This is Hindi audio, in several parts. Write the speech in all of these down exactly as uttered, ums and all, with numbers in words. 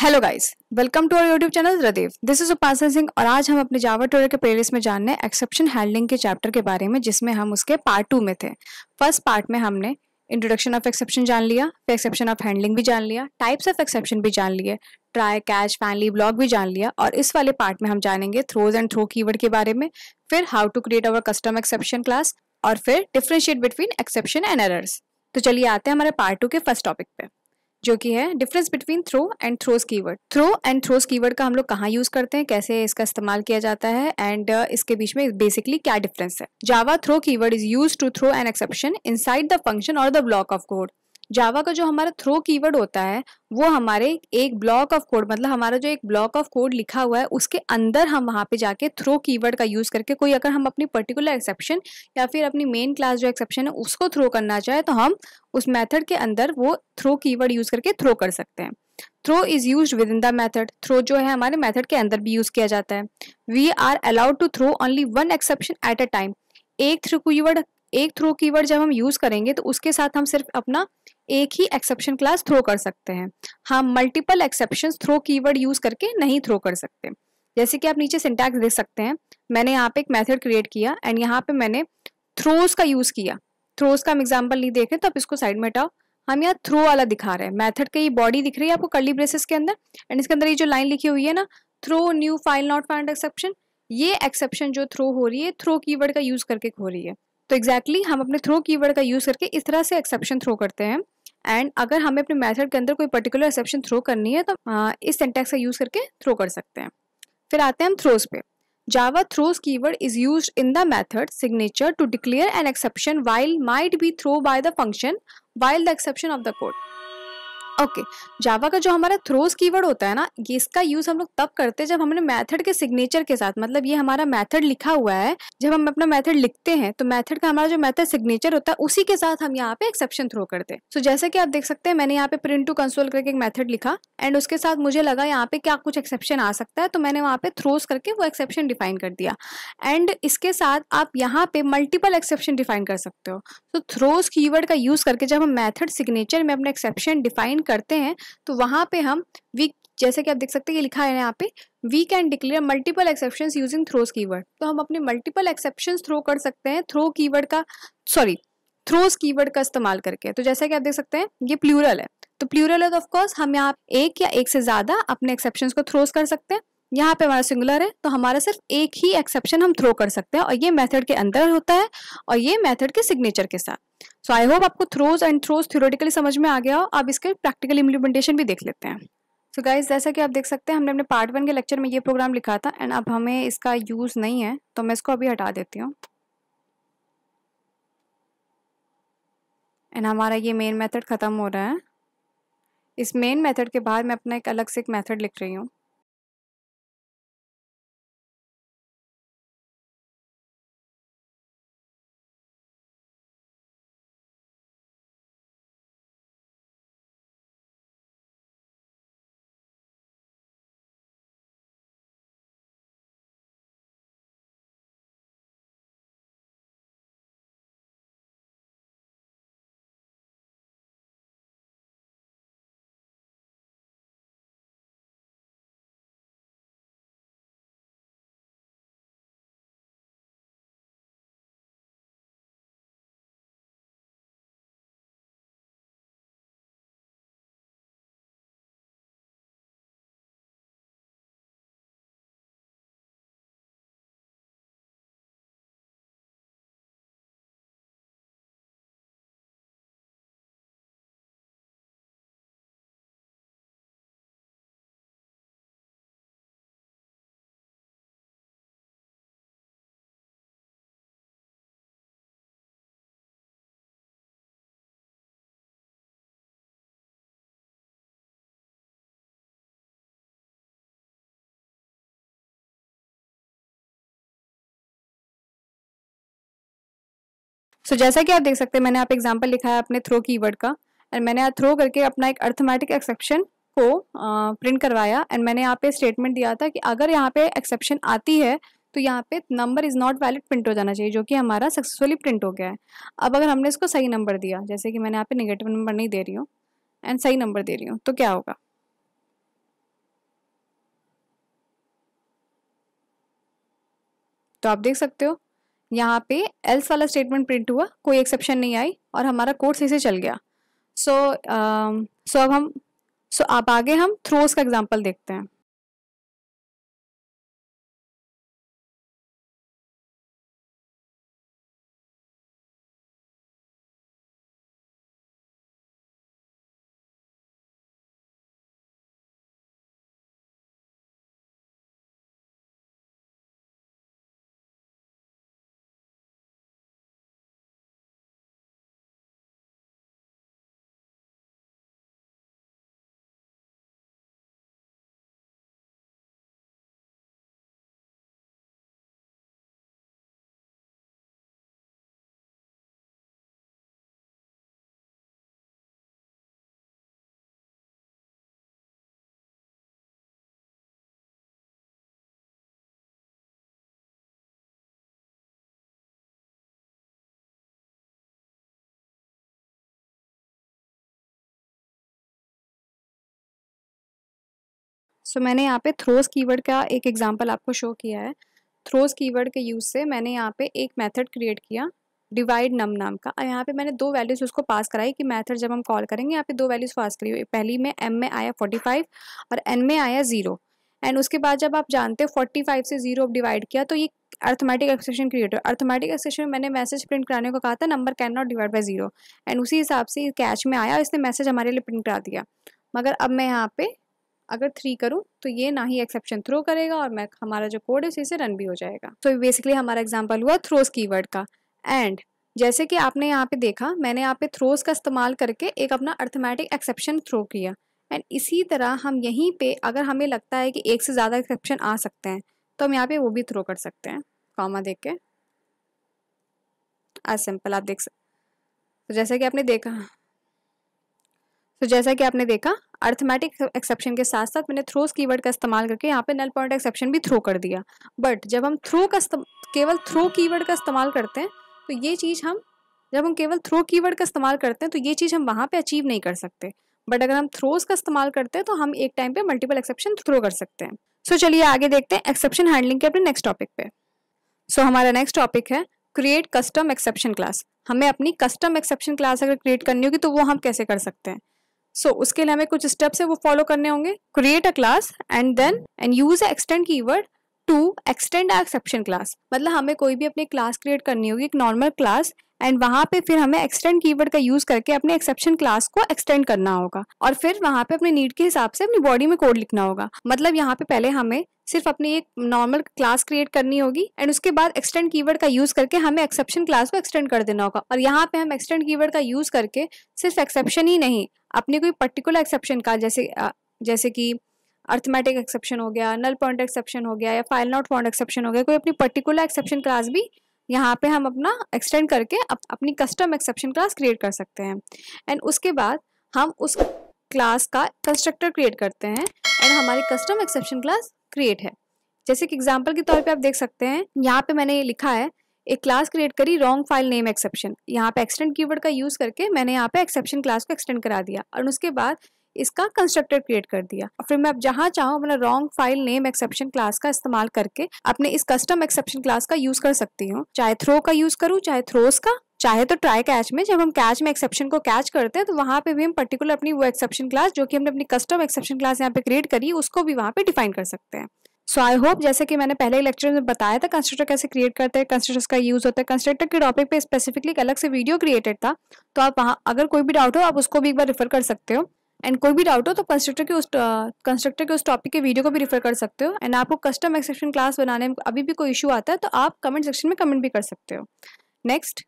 Hello guys, welcome to our YouTube channel रदीव। दिस इज उपासना सिंह और आज हम अपने जावा ट्यूटोरियल के प्लेलिस्ट में जानने एक्सेप्शन हैंडलिंग के चैप्टर के बारे में, जिसमें हम उसके पार्ट टू में थे। फर्स्ट पार्ट में हमने इंट्रोडक्शन ऑफ एक्सेप्शन जान लिया, फिर एक्सेप्शन ऑफ हैंडलिंग भी जान लिया, टाइप्स ऑफ एक्सेप्शन भी जान लिए, ट्राई कैच फैनली ब्लॉक भी जान लिया और इस वाले पार्ट में हम जानेंगे थ्रोज एंड थ्रो कीवर्ड के बारे में, फिर how to create our custom exception class और फिर differentiate between exception and errors. तो चलिए आते हैं हमारे पार्ट टू के फर्स्ट टॉपिक पे, जो कि है difference between throw and throws keyword. Throw and throws keyword का हम लोग कहाँ यूज करते हैं, कैसे इसका इस्तेमाल किया जाता है एंड uh, इसके बीच में बेसिकली क्या डिफरेंस है। Java throw keyword is used to throw an exception inside the function और the block of code. Java का जो हमारा थ्रो कीवर्ड होता है वो हमारे एक ब्लॉक ऑफ कोड, मतलब हमारा जो एक ब्लॉक ऑफ कोड लिखा हुआ है उसके अंदर हम वहाँ पे जाके थ्रो कीवर्ड का यूज करके कोई अगर हम अपनी पर्टिकुलर एक्सेप्शन या फिर अपनी मेन क्लास जो एक्सेप्शन है उसको थ्रो करना चाहे तो हम उस मेथड के अंदर वो थ्रो कीवर्ड यूज करके थ्रो कर सकते हैं। Throw is use within the method. Throw जो है हमारे मैथड के अंदर भी यूज किया जाता है। We are allowed to throw only one exception at a time. एक थ्रो कीवर्ड एक थ्रो कीवर्ड जब हम यूज करेंगे तो उसके साथ हम सिर्फ अपना एक ही एक्सेप्शन क्लास थ्रो कर सकते हैं। हम multiple exception throw keyword use करके नहीं थ्रो कर सकते। जैसे कि आप नीचे सिंटैक्स देख सकते हैं, मैंने यहाँ पे एक मेथड क्रिएट किया एंड यहाँ पे मैंने थ्रोज का यूज किया। थ्रोज का हम एग्जाम्पल नहीं देख रहे तो आप इसको साइड में हटाओ। हम यहाँ थ्रो वाला दिखा रहे हैं। मैथड का ये बॉडी दिख रही है आपको कर्ली ब्रेसेस के अंदर एंड इसके अंदर ये जो लाइन लिखी हुई है ना, throw new file not found exception, ये एक्सेप्शन जो थ्रो हो रही है थ्रो कीवर्ड का यूज करके हो रही है। तो एग्जैक्टली exactly, हम अपने थ्रो कीवर्ड का यूज करके इस तरह से एक्सेप्शन थ्रो करते हैं। एंड अगर हमें अपने मेथड के अंदर कोई पर्टिकुलर एक्सेप्शन थ्रो करनी है तो आ, इस सिंटैक्स का यूज करके थ्रो कर सकते हैं। फिर आते हैं हम थ्रोज पे। Java throws keyword is use in the method signature to declare an exception while might be throw by the function while the exception of the code. Okay, Java का जो हमारा थ्रोज कीवर्ड होता है ना, ये इसका यूज हम लोग तब करते हैं जब हमने मेथड के सिग्नेचर के साथ, मतलब ये हमारा मेथड लिखा हुआ है, जब हम अपना मेथड लिखते हैं तो मेथड का हमारा जो मेथड सिग्नेचर होता है उसी के साथ हम यहाँ पे एक्सेप्शन थ्रो करते हैं। सो so, जैसे कि आप देख सकते हैं मैंने यहाँ पे प्रिंट टू कंसोल करके एक मेथड लिखा एंड उसके साथ मुझे लगा यहाँ पे क्या कुछ एक्सेप्शन आ सकता है तो मैंने वहाँ पे थ्रोज करके वो एक्सेप्शन डिफाइन कर दिया। एंड इसके साथ आप यहाँ पे मल्टीपल एक्सेप्शन डिफाइन कर सकते हो। तो थ्रोज कीवर्ड का यूज करके जब हम मेथड सिग्नेचर में अपना एक्सेप्शन डिफाइन करते हैं तो वहां पे हम वी, जैसे कि आप देख सकते हैं ये लिखा है यहाँ पे, we can declare multiple exceptions using throws keyword. तो हम अपने मल्टीपल एक्सेप्शंस थ्रो कर सकते हैं थ्रो कीवर्ड का सॉरी थ्रोज कीवर्ड का इस्तेमाल करके। तो जैसा कि आप देख सकते हैं ये प्लूरल है, तो प्लूरल है तो ऑफ कोर्स हम यहाँ एक या एक से ज्यादा अपने एक्सेप्शंस को थ्रोज कर सकते हैं। यहाँ पे हमारा सिंगुलर है तो हमारा सिर्फ एक ही एक्सेप्शन हम थ्रो कर सकते हैं और ये मेथड के अंदर होता है और ये मेथड के सिग्नेचर के साथ। सो आई होप आपको थ्रोज एंड थ्रोज थ्योरेटिकली समझ में आ गया हो। अब इसके प्रैक्टिकल इम्प्लीमेंटेशन भी देख लेते हैं। सो गाइस, जैसा कि आप देख सकते हैं हमने अपने पार्ट वन के लेक्चर में ये प्रोग्राम लिखा था एंड अब हमें इसका यूज नहीं है तो मैं इसको अभी हटा देती हूँ। एंड हमारा ये मेन मेथड खत्म हो रहा है। इस मेन मेथड के बाद मैं अपना एक अलग से एक मेथड लिख रही हूँ। सो so, जैसा कि आप देख सकते हैं मैंने आप एग्जांपल लिखा है अपने थ्रो कीवर्ड का एंड मैंने यहाँ थ्रो करके अपना एक अर्थमेटिक एक्सेप्शन को प्रिंट करवाया एंड मैंने यहाँ पे स्टेटमेंट दिया था कि अगर यहाँ पे एक्सेप्शन आती है तो यहाँ पे number is not valid print हो जाना चाहिए, जो कि हमारा सक्सेसफुली प्रिंट हो गया है। अब अगर हमने इसको सही नंबर दिया, जैसे कि मैंने यहाँ पे निगेटिव नंबर नहीं दे रही हूँ एंड सही नंबर दे रही हूँ, तो क्या होगा? तो आप देख सकते हो यहाँ पे एल्स वाला स्टेटमेंट प्रिंट हुआ, कोई एक्सेप्शन नहीं आई और हमारा कोड सही से चल गया। सो so, सो uh, so अब हम सो so अब आगे हम थ्रोज का एग्जांपल देखते हैं। सो so, मैंने यहाँ पे थ्रोज़ कीवर्ड का एक एग्जांपल आपको शो किया है। थ्रोज़ कीवर्ड के यूज़ से मैंने यहाँ पे एक मेथड क्रिएट किया डिवाइड नम नाम का। यहाँ पे मैंने दो वैल्यूज़ उसको पास कराई कि मेथड जब हम कॉल करेंगे यहाँ पे दो वैल्यूज़ पास करी हुई। पहली में एम में आया पैंतालीस और एन में आया ज़ीरो। एंड उसके बाद जब आप जानते हो फोर्टी फाइव से जीरो डिवाइड किया तो ये अर्थमेटिक एक्सप्रेशन क्रिएट हो। अर्थमेटिक एक्सप्रेशन में मैंने मैसेज प्रिंट कराने को कहा था number can not divide by zero, and उसी हिसाब से कैच में आया और इसने मैसेज हमारे लिए प्रिंट करा दिया। मगर अब मैं यहाँ पे अगर थ्री करूँ तो ये ना ही एक्सेप्शन थ्रो करेगा और मैं हमारा जो कोड है उसी से रन भी हो जाएगा। तो so, बेसिकली हमारा एग्जांपल हुआ थ्रोज कीवर्ड का। एंड जैसे कि आपने यहाँ पे देखा मैंने यहाँ पे थ्रोज का इस्तेमाल करके एक अपना अर्थमेटिक एक्सेप्शन थ्रो किया। एंड इसी तरह हम यहीं पे अगर हमें लगता है कि एक से ज़्यादा एक्सेप्शन आ सकते हैं तो हम यहाँ पे वो भी थ्रो कर सकते हैं कॉमा देख के। आज सिंपल आप देख सकते so, जैसे कि आपने देखा तो so, जैसा कि आपने देखा अर्थमेटिक एक्सेप्शन के साथ साथ मैंने थ्रोज कीवर्ड का इस्तेमाल करके यहाँ पे नल पॉइंट एक्सेप्शन भी थ्रो कर दिया। बट जब हम थ्रो का केवल थ्रो कीवर्ड का इस्तेमाल करते हैं तो ये चीज़ हम जब हम केवल थ्रो कीवर्ड का इस्तेमाल करते हैं तो ये चीज़ हम वहाँ पे अचीव नहीं कर सकते। बट अगर हम थ्रोज का इस्तेमाल करते हैं तो हम एक टाइम पर मल्टीपल एक्सेप्शन थ्रो कर सकते हैं। सो so, चलिए आगे देखते हैं एक्सेप्शन हैंडलिंग के अपने नेक्स्ट टॉपिक पे। सो so, हमारा नेक्स्ट टॉपिक है क्रिएट कस्टम एक्सेप्शन क्लास। हमें अपनी कस्टम एक्सेप्शन क्लास अगर क्रिएट करनी होगी तो वो हम कैसे कर सकते हैं। सो so, उसके लिए हमें कुछ स्टेप्स है वो फॉलो करने होंगे। Create a class and then and use a extend keyword to extend a exception class. मतलब हमें कोई भी अपनी क्लास क्रिएट करनी होगी एक नॉर्मल क्लास एंड वहाँ पे फिर हमें एक्सटेंड कीवर्ड का यूज करके अपने एक्सेप्शन क्लास को एक्सटेंड करना होगा और फिर वहाँ पे अपने नीड के हिसाब से अपनी बॉडी में कोड लिखना होगा। मतलब यहाँ पे पहले हमें सिर्फ अपनी एक नॉर्मल क्लास क्रिएट करनी होगी एंड उसके बाद एक्सटेंड कीवर्ड का यूज करके हमें एक्सेप्शन क्लास को एक्सटेंड कर देना होगा। और यहाँ पे हम एक्सटेंड कीवर्ड का यूज करके सिर्फ एक्सेप्शन ही नहीं अपने कोई पर्टिकुलर एक्सेप्शन का जैसे जैसे कि अर्थमेटिक एक्सेप्शन हो गया, नल पॉइंट एक्सेप्शन हो गया या फाइल नॉट फाउंड एक्सेप्शन हो गया, कोई अपनी पर्टिकुलर एक्सेप्शन क्लास भी यहाँ पे हम अपना एक्सटेंड करके अप, अपनी कस्टम एक्सेप्शन क्लास क्रिएट कर सकते हैं। एंड उसके बाद हम उस क्लास का कंस्ट्रक्टर क्रिएट करते हैं एंड हमारी कस्टम एक्सेप्शन क्लास क्रिएट है। जैसे कि एग्जांपल के तौर पे आप देख सकते हैं यहाँ पे मैंने ये लिखा है एक क्लास क्रिएट करी रॉन्ग फाइल नेम एक्सेप्शन। यहाँ पे एक्सटेंड कीवर्ड का यूज़ करके मैंने यहाँ पे एक्सेप्शन क्लास को एक्सटेंड करा दिया और उसके बाद इसका कंस्ट्रक्टर क्रिएट कर दिया और फिर मैं अब जहाँ चाहूँ अपना wrong file name exception class का इस्तेमाल करके अपने इस कस्टम एक्सेप्शन क्लास का यूज कर सकती हूँ। चाहे थ्रो का यूज करूँ, चाहे थ्रोस का, चाहे तो ट्राई कैच में। जब हम कैच में एक्सेप्शन को कैच करते हैं तो वहाँ पे भी हम पर्टिकुलर अपनी वो एक्सेप्शन क्लास जो कि हमने अपनी कस्टम एक्सेप्शन क्लास यहाँ पे क्रिएट करी उसको भी वहाँ पे डिफाइन कर सकते हैं। सो आई होप जैसे कि मैंने पहले लेक्चर में बताया था कंस्ट्रक्टर कैसे क्रिएट करते हैं, कंस्ट्रक्टर्स का यूज़ होता है। कंस्ट्रक्टर के टॉपिक पे स्पेसिफिकली एक अलग से वीडियो क्रिएटेड था तो आप वहाँ अगर कोई भी डाउट हो आप उसको भी एक बार रेफर कर सकते हो। एंड कोई भी डाउट हो तो कंस्ट्रक्टर के उस कंस्ट्रक्टर के उस टॉपिक के वीडियो को भी रेफर कर सकते हो। एंड आपको कस्टम एक्सेप्शन क्लास बनाने में अभी भी कोई इशू आता है तो आप कमेंट सेक्शन में कमेंट भी कर सकते हो। Next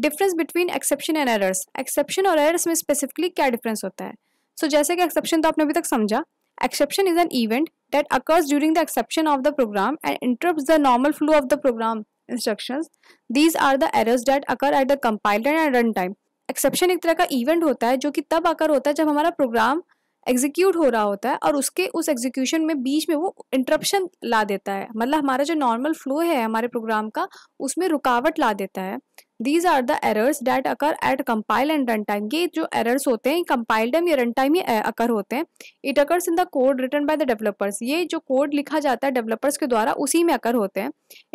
difference between exception and errors. Exception और एरर्स में स्पेसिफिकली क्या डिफरेंस होता है। सो so, जैसे कि एक्सेप्शन तो आपने अभी तक समझा। Exception is an event that occurs during the exception of the program and interrupts the normal flow of the program instructions. These are the errors that occur at the compiler and run time. Exception एक तरह का इवेंट होता है जो कि तब आकर होता है जब हमारा प्रोग्राम एग्जीक्यूट हो रहा होता है और उसके उस एग्जीक्यूशन में बीच में वो इंटरप्शन ला देता है। मतलब हमारा जो नॉर्मल फ्लो है हमारे प्रोग्राम का उसमें रुकावट ला देता है। These are the errors that occur at compile and runtime. ये जो errors होते हैं compile time या runtime में occur होते हैं. It occurs in the code written by the developers. ये जो code लिखा जाता है developers के द्वारा उसी में occur होते हैं.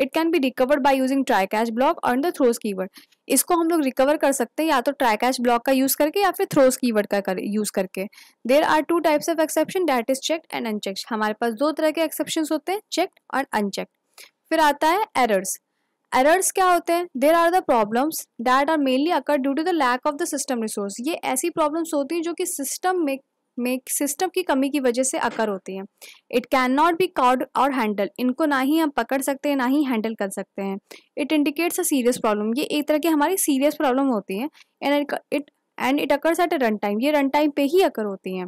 It can be recovered by using try catch block and the throws keyword. इसको हम लोग recover कर सकते हैं या तो try catch block का use करके या फिर throws keyword का use करके. There are two types of exception that is checked and unchecked. हमारे पास दो तरह के exceptions होते हैं checked और unchecked. फिर आता है errors. एरर्स क्या होते हैं? There are the problems that are mainly occur due to the lack of the system resource. ये ऐसी प्रॉब्लम्स होती हैं जो कि सिस्टम में में सिस्टम की कमी की वजह से अकर होती हैं. It can not be called or handle. इनको ना ही हम पकड़ सकते हैं ना ही हैंडल कर सकते हैं. It indicates a serious problem. ये एक तरह की हमारी सीरियस प्रॉब्लम होती है. And it and it occurs at run time. ये रन टाइम पे ही अकर होती हैं.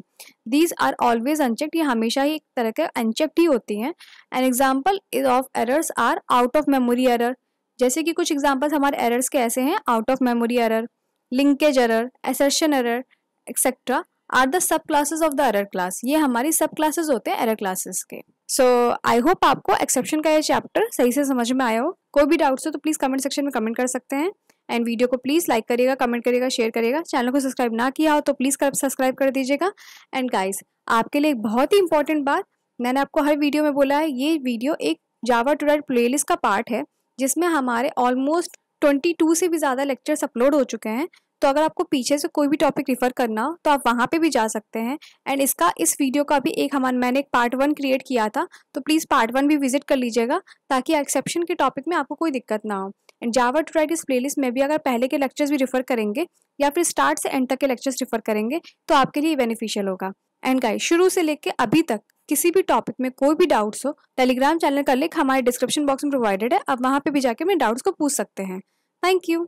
These are always unchecked. ये हमेशा ही एक तरह के अनचेक्ड ही होती हैं. An example of errors are out of memory error. जैसे कि कुछ एग्जाम्पल्स हमारे एरर्स के ऐसे हैं out of memory error, linkage error, assertion error etcetera are the सब classes of the error class. ये हमारी सब क्लासेस होते हैं एरर क्लासेस के. सो आई होप आपको एक्सेप्शन का ये चैप्टर सही से समझ में आया हो. कोई भी डाउट्स हो तो प्लीज़ कमेंट सेक्शन में कमेंट कर सकते हैं. एंड वीडियो को प्लीज़ लाइक करिएगा, कमेंट करिएगा, शेयर करिएगा. चैनल को सब्सक्राइब ना किया हो तो प्लीज़ सब्सक्राइब कर दीजिएगा. एंड गाइज आपके लिए एक बहुत ही इंपॉर्टेंट बात मैंने आपको हर वीडियो में बोला है. ये वीडियो एक जावा टू राइट प्लेलिस्ट का पार्ट है जिसमें हमारे ऑलमोस्ट बाईस से भी ज़्यादा लेक्चर्स अपलोड हो चुके हैं. तो अगर आपको पीछे से कोई भी टॉपिक रिफ़र करना हो तो आप वहाँ पे भी जा सकते हैं. एंड इसका इस वीडियो का भी एक हमारा मैंने एक पार्ट वन क्रिएट किया था तो प्लीज़ पार्ट वन भी विजिट कर लीजिएगा ताकि एक्सेप्शन के टॉपिक में आपको कोई दिक्कत ना हो. एंड जावा टू राइट इस प्लेलिस्ट में भी अगर पहले के लेक्चर्स भी रिफ़र करेंगे या फिर स्टार्ट से एंड तक के लेक्चर्स रिफ़र करेंगे तो आपके लिए बेनिफिशियल होगा. एंड गाइस शुरू से लेकर अभी तक किसी भी टॉपिक में कोई भी डाउट्स हो टेलीग्राम चैनल का लिंक हमारे डिस्क्रिप्शन बॉक्स में प्रोवाइडेड है. आप वहाँ पे भी जाके अपने डाउट्स को पूछ सकते हैं. Thank you.